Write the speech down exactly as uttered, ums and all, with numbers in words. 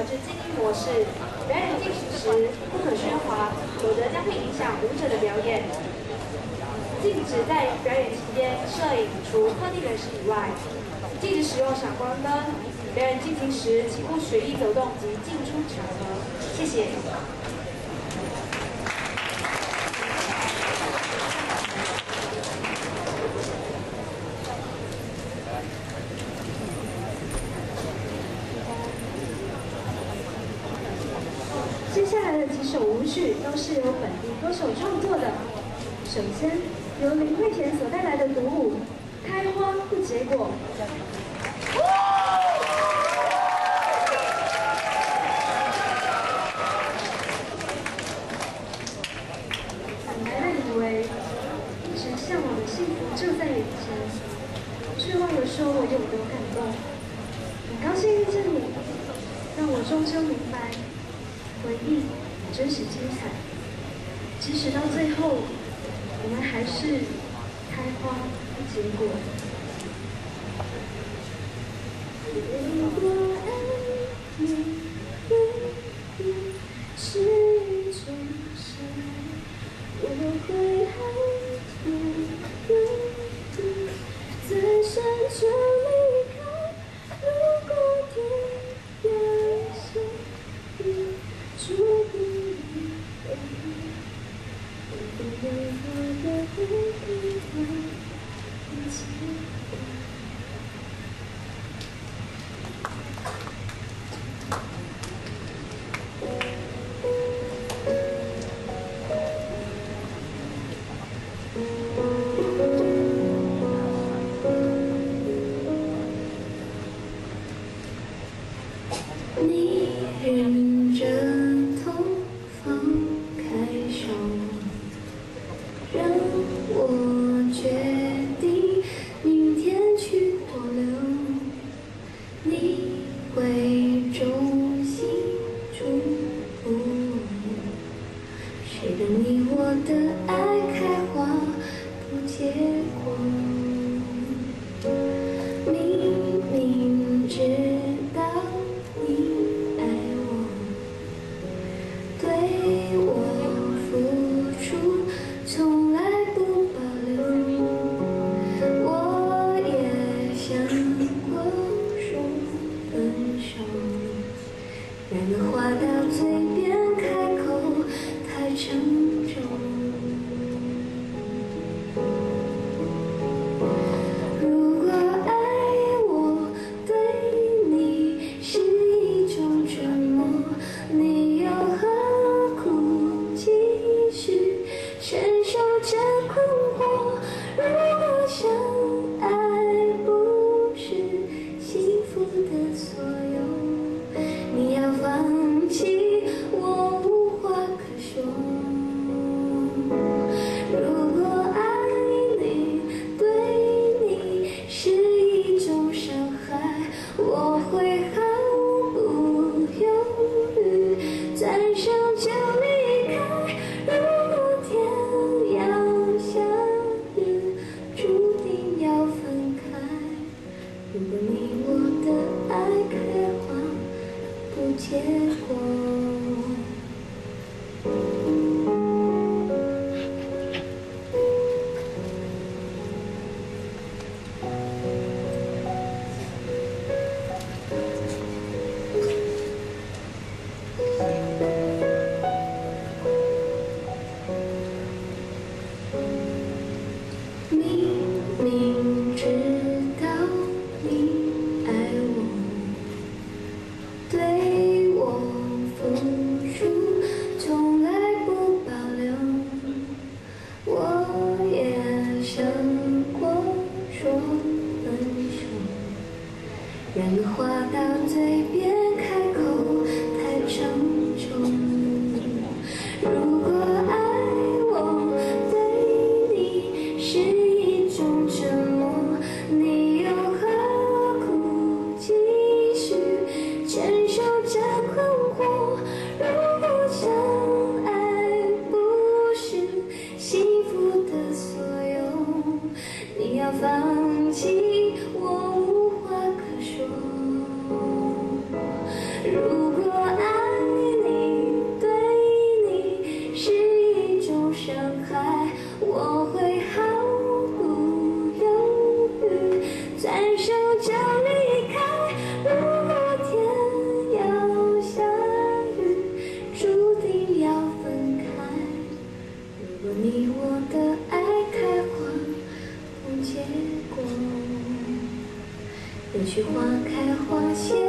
导致静音模式，表演进行时不可喧哗，否则将会影响舞者的表演。禁止在表演期间摄影，除特定人士以外。禁止使用闪光灯。表演进行时，请勿随意走动及进出场合。谢谢。 都是由本地歌手创作的。首先，由林慧田所带来的独舞《开花不结果》。 即使到最后，我们还是开花不结果。如果爱你永远是一种伤，我会爱你永远，自身就离开。如果天涯相遇，注定离别。 我有我的不一样，不结果。你忍着痛放开手。 放弃，我无话可说。如果爱你，对你是一种伤害，我会毫不犹豫，转手就离开。如果天要下雨，注定要分开。如果你我的爱开花不结果，也许花开花谢。